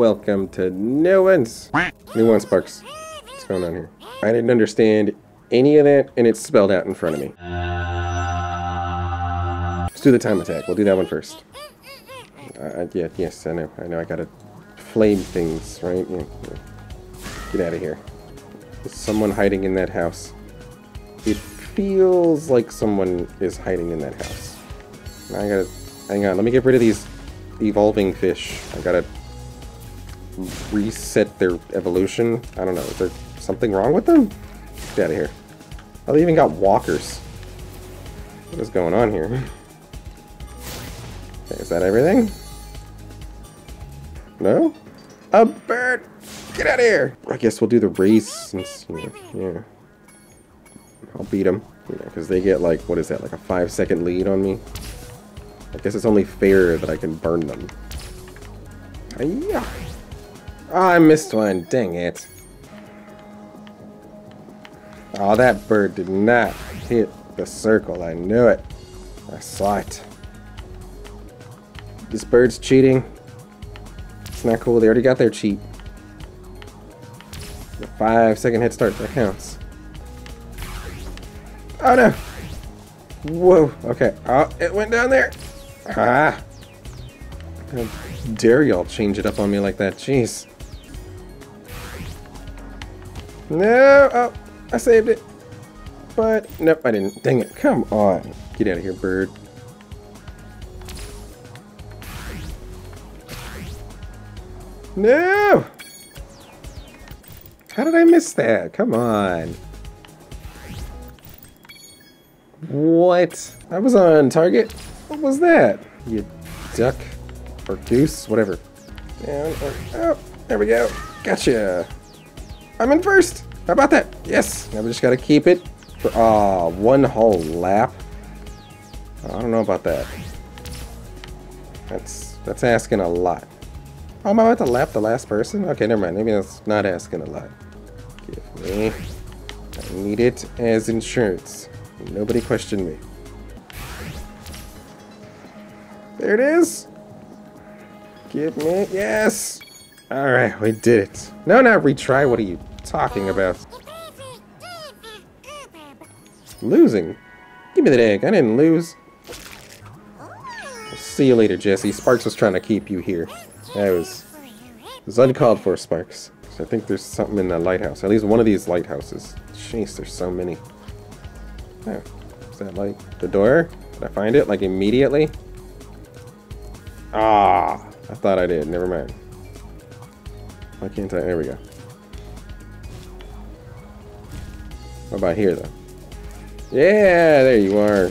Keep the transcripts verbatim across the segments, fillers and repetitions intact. welcome to New Ones. New One Sparks. What's going on here? I didn't understand any of that, and it's spelled out in front of me. Let's do the time attack. We'll do that one first. Uh, yeah, yes, I know. I know I gotta flame things, right? Yeah, yeah. Get out of here. There's someone hiding in that house. It feels like someone is hiding in that house. I gotta... Hang on, let me get rid of these evolving fish. I gotta reset their evolution. I don't know, is there something wrong with them? Get out of here. Oh, they even got walkers. What is going on here? Okay, is that everything? No? A bird! Get out of here! I guess we'll do the race since, you know, yeah. I'll beat them, you know, because they get like, what is that, like a five second lead on me? I guess it's only fair that I can burn them. Yeah. Oh, I missed one, dang it. Oh, that bird did not hit the circle, I knew it. I saw it. This bird's cheating. It's not cool, they already got their cheat. The five second head start, that counts. Oh no! Whoa, okay. Oh, it went down there! Ah! How dare y'all change it up on me like that, jeez. No! Oh, I saved it. But, nope, I didn't. Dang it, come on. Get out of here, bird. No! How did I miss that? Come on. What? I was on target? What was that? You duck or goose, whatever. Down or oh, there we go. Gotcha. I'm in first. How about that? Yes. Now we just gotta keep it for ah, oh, one whole lap. Oh, I don't know about that. That's that's asking a lot. Oh, am I about to lap the last person? Okay, never mind. Maybe that's not asking a lot. Give me. I need it as insurance. Nobody questioned me. There it is! Give me... Yes! Alright, we did it. No, not retry. What are you talking about? Losing? Give me that egg. I didn't lose. I'll see you later, Jesse. Sparks was trying to keep you here. That was... It was uncalled for, Sparks. So I think there's something in that lighthouse. At least one of these lighthouses. Jeez, there's so many. Oh, is that like the door? Did I find it like immediately? Ah, I thought I did. Never mind. Why can't I? There we go. What about here though? Yeah, there you are.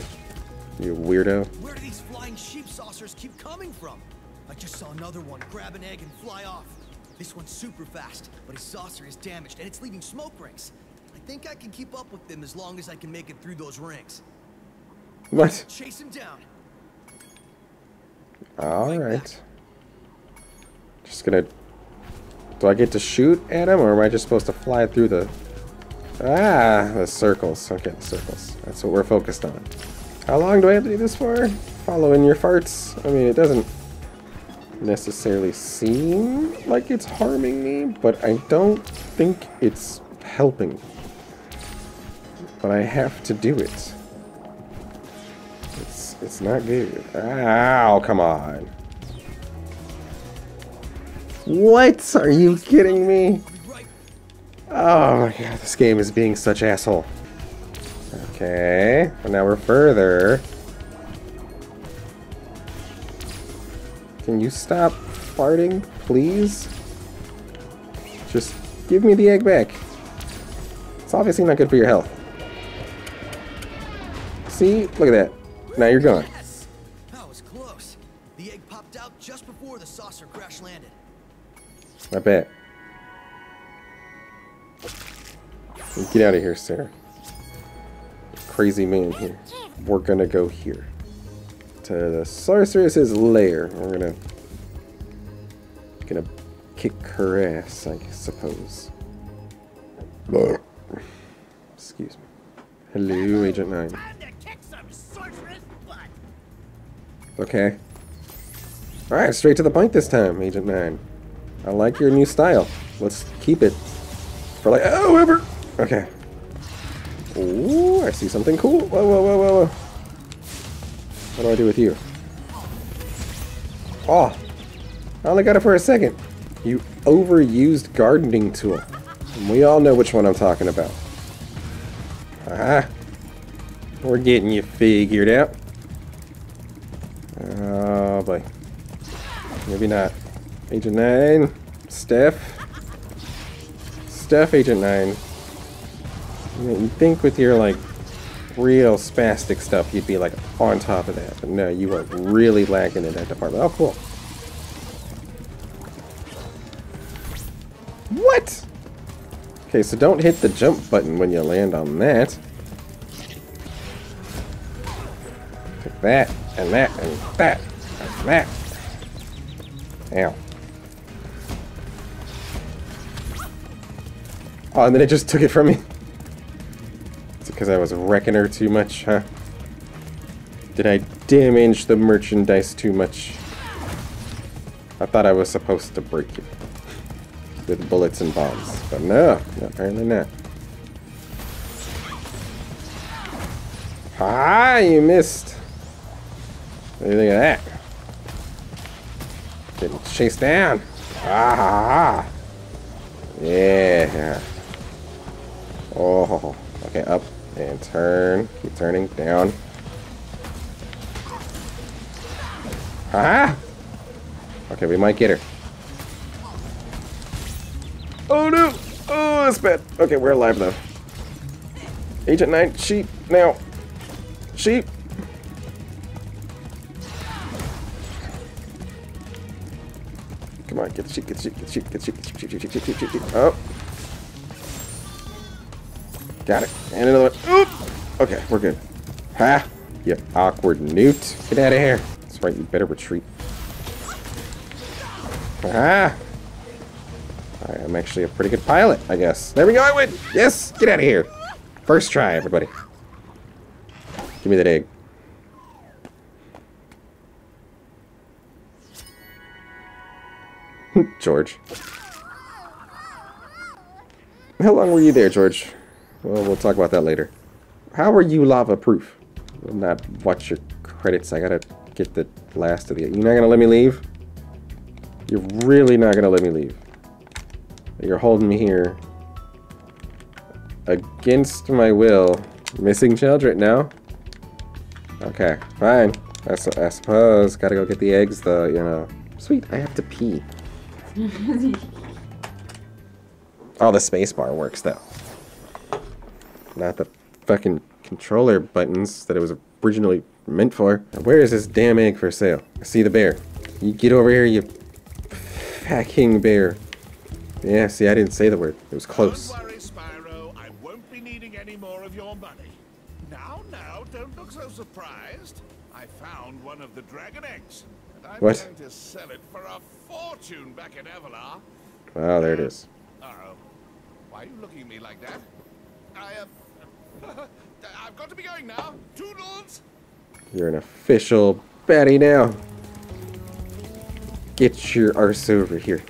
You weirdo. Where do these flying sheep saucers keep coming from? I just saw another one grab an egg and fly off. This one's super fast, but his saucer is damaged and it's leaving smoke rings. I think I can keep up with them as long as I can make it through those rings. What? Chase him down. All right. Just gonna. Do I get to shoot at him, or am I just supposed to fly through the? Ah, the circles. Okay, the circles. That's what we're focused on. How long do I have to do this for? Following your farts. I mean, it doesn't necessarily seem like it's harming me, but I don't think it's helping. But I have to do it. It's it's not good. Ow, come on. What? Are you kidding me? Oh my god, this game is being such asshole. Okay, well now we're further. Can you stop farting, please? Just give me the egg back. It's obviously not good for your health. See? Look at that. Now you're gone. Yes! That was close. The egg popped out just before the saucer crash landed. I bet. Get out of here, sir. Crazy man here. We're gonna go here. To the sorceress's lair. We're gonna... Gonna kick her ass, I suppose. Excuse me. Hello, Agent Nine. Okay. Alright, straight to the point this time, Agent Nine. I like your new style. Let's keep it for like oh, ever. Okay. Ooh, I see something cool. Whoa, whoa, whoa, whoa, whoa. What do I do with you? Oh, I only got it for a second. You overused gardening tool. And we all know which one I'm talking about. Ah, we're getting you figured out. Oh boy. Maybe not. Agent Nine, Steph. Steph, Agent Nine. You'd think with your like real spastic stuff you'd be like on top of that, but no, you are really lacking in that department. Oh, cool. What? Okay, so don't hit the jump button when you land on that. Take that, and that, and that, and that. Ow. Oh, and then it just took it from me. Because I was wrecking her too much, huh? Did I damage the merchandise too much? I thought I was supposed to break it with bullets and bombs, but no, no apparently not. Ah, you missed. What do you think of that? Getting chased down. Ah, yeah. Oh, okay, up. And turn. Keep turning. Down. Ah! Okay, we might get her. Oh no! Oh, that's bad. Okay, we're alive though. Agent Nine, sheep now. Sheep. Come on, get the sheep, get the sheep, get the sheep, get the sheep, sheep, sheep, sheep, sheep, sheep, sheep, sheep. Oh. Got it. And another one. Oop. Okay, we're good. Ha! You awkward newt. Get out of here. That's right, you better retreat. Ha! Alright, I'm actually a pretty good pilot, I guess. There we go, I win! Yes! Get out of here! First try, everybody. Give me that egg. George. How long were you there, George? Well, we'll talk about that later. How are you lava-proof? Will not watch your credits. I gotta get the last of the... You're not gonna let me leave? You're really not gonna let me leave. You're holding me here. Against my will. Missing children now? Okay, fine. I, su I suppose. Gotta go get the eggs, though, you know. Sweet, I have to pee. Oh, the space bar works, though. Not the fucking controller buttons that it was originally meant for. Now, where is this damn egg for sale? I see the bear. You get over here, you fucking bear. Yeah, see, I didn't say the word. It was close. Don't worry, Spyro. I won't be needing any more of your money. Now, now, don't look so surprised. I found one of the dragon eggs. And I'm what? Going to sell it for a fortune back at Avalar. Oh, there it is. Uh-oh. Why are you looking at me like that? I am... I've got to be going now. Toodles! You're an official baddie now. Get your arse over here.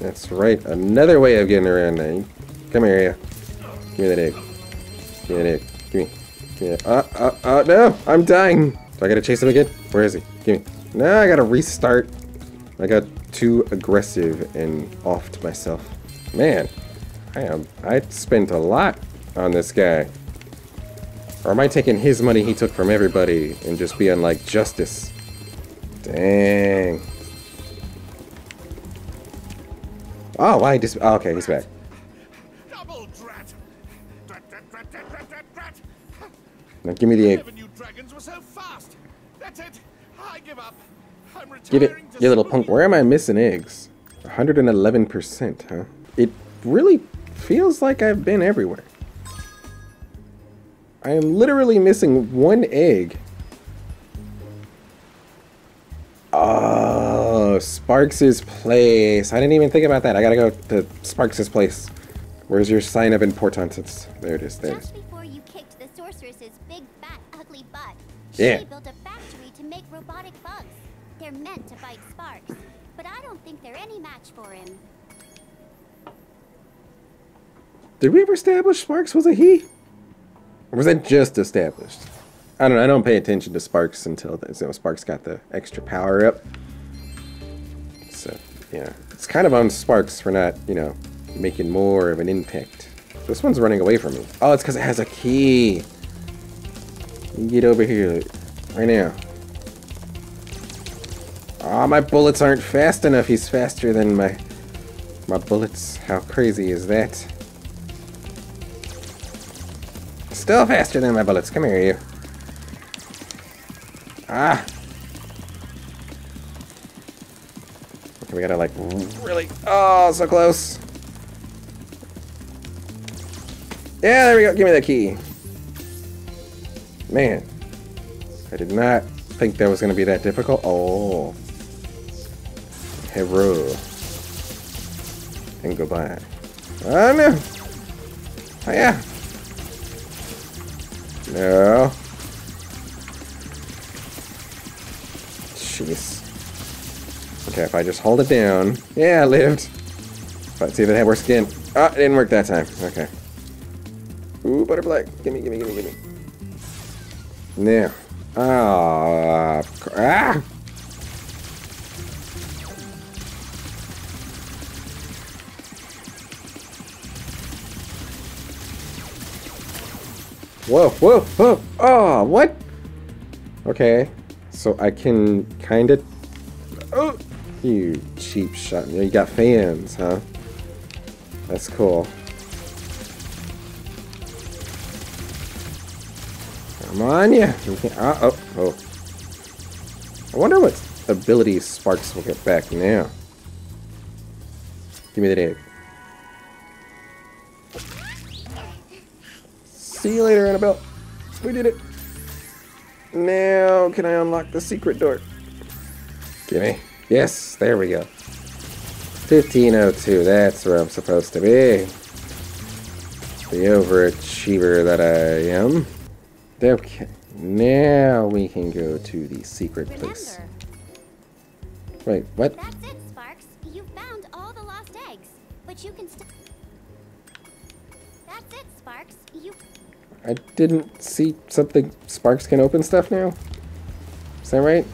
That's right. Another way of getting around now. Come here, yeah. Give me that egg. Give me that egg. Give me. Give me that. Uh, uh, uh, no! I'm dying! Do I gotta chase him again? Where is he? Give me. No, I gotta restart. I got too aggressive and offed myself. Man, I am. I spent a lot on this guy. Or am I taking his money he took from everybody and just being like justice? Dang. Oh, why just oh, okay, he's back. Double drat. Drat, drat, drat, drat, drat, drat. Now give me the egg. You dragons were so fast. That's it. I give up. I'm retiring. Give it, you little punk. Where am I missing eggs? one hundred eleven percent, huh? It really feels like I've been everywhere. I am literally missing one egg. Oh, Sparks' place. I didn't even think about that. I gotta go to Sparks' place. Where's your sign of importance? There it is, there. Just before you kicked the sorceress's big, fat, ugly butt, yeah. She built a factory to make robotic bugs. They're meant to bite Sparks. But I don't think think they're any match for him. Did we ever establish Sparks was a he? Or was that just established? I don't know. I don't pay attention to Sparks until the, so Sparks got the extra power up. So, yeah. It's kind of on Sparks for not, you know, making more of an impact. This one's running away from me. Oh, it's because it has a key. You get over here right now. Oh, my bullets aren't fast enough. He's faster than my my bullets. How crazy is that? Still faster than my bullets. Come here, you. Ah. Okay, we gotta like really. Oh, so close. Yeah, there we go. Give me that key. Man, I did not think that was gonna be that difficult. Oh. Hero. And goodbye. Oh no! Oh yeah! No. Jeez. Okay, if I just hold it down. Yeah, I lived. But see if it had worse skin. Ah, it didn't work that time. Okay. Ooh, butterfly. Gimme, gimme, gimme, gimme. Now. Ah. Ah! Whoa, whoa, whoa! Oh, what? Okay, so I can kind of... Oh! You cheap shot. You got fans, huh? That's cool. Come on, yeah! Uh, oh, oh. I wonder what abilities Sparks will get back now. Give me that egg. See you later, Annabelle. We did it. Now, can I unlock the secret door? Gimme. Yes, there we go. fifteen oh two, that's where I'm supposed to be. The overachiever that I am. Okay, now we can go to the secret Remember. place. Wait, what? That's it, Sparks. You've found all the lost eggs, but you can still... That's it, Sparks. You... I didn't see something. Sparks can open stuff now? Is that right?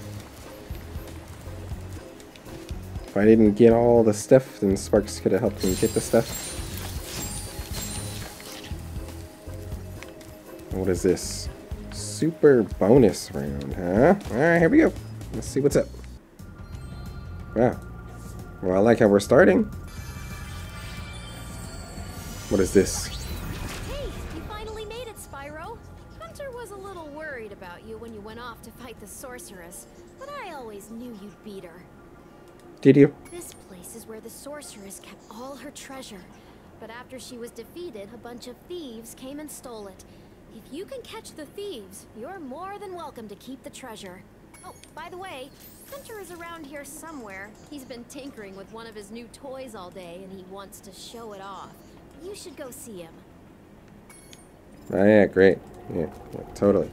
If I didn't get all the stuff, then Sparks could have helped me get the stuff. What is this? Super bonus round, huh? Alright, here we go. Let's see what's up. Wow. Well, I like how we're starting. What is this? The sorceress, but I always knew you'd beat her. Did you? This place is where the sorceress kept all her treasure, but after she was defeated, a bunch of thieves came and stole it. If you can catch the thieves, you're more than welcome to keep the treasure. Oh, by the way, Hunter is around here somewhere. He's been tinkering with one of his new toys all day, and he wants to show it off. You should go see him. Oh yeah, great. Yeah, yeah, totally.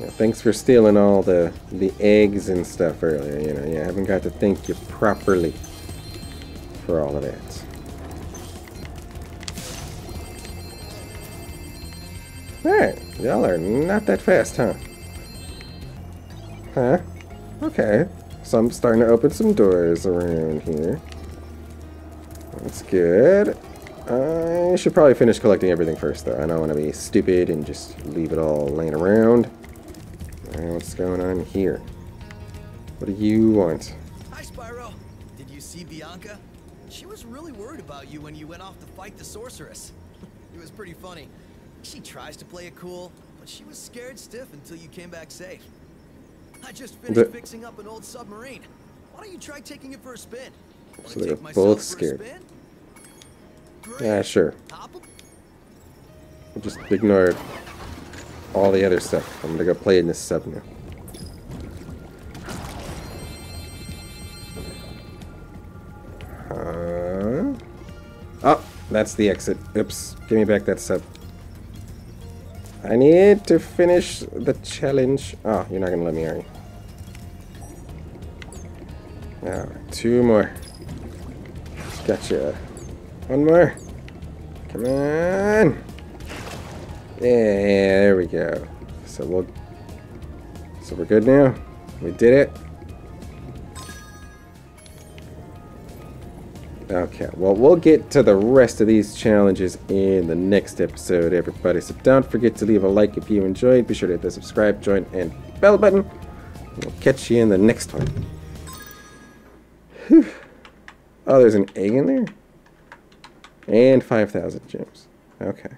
Yeah, thanks for stealing all the the eggs and stuff earlier, you know. Yeah, I haven't got to thank you properly for all of that. Alright, y'all are not that fast, huh? Huh? Okay. So I'm starting to open some doors around here. That's good. I should probably finish collecting everything first, though. I don't want to be stupid and just leave it all laying around. Alright, what's going on here? What do you want? Hi, Spyro. Did you see Bianca? She was really worried about you when you went off to fight the sorceress. It was pretty funny. She tries to play it cool, but she was scared stiff until you came back safe. I just finished but fixing up an old submarine. Why don't you try taking it for a spin? So they're both scared. Yeah, sure. We'll just ignore it. All the other stuff. I'm gonna go play in this sub now. Huh? Oh, that's the exit. Oops. Give me back that sub. I need to finish the challenge. Oh, you're not gonna let me, are you? All right, two more. Gotcha. One more. Come on. There we go. So we'll. So we're good now. We did it. Okay, well, we'll get to the rest of these challenges in the next episode, everybody. So don't forget to leave a like if you enjoyed. Be sure to hit the subscribe, join, and bell button. We'll catch you in the next one. Whew. Oh, there's an egg in there? And five thousand gems. Okay.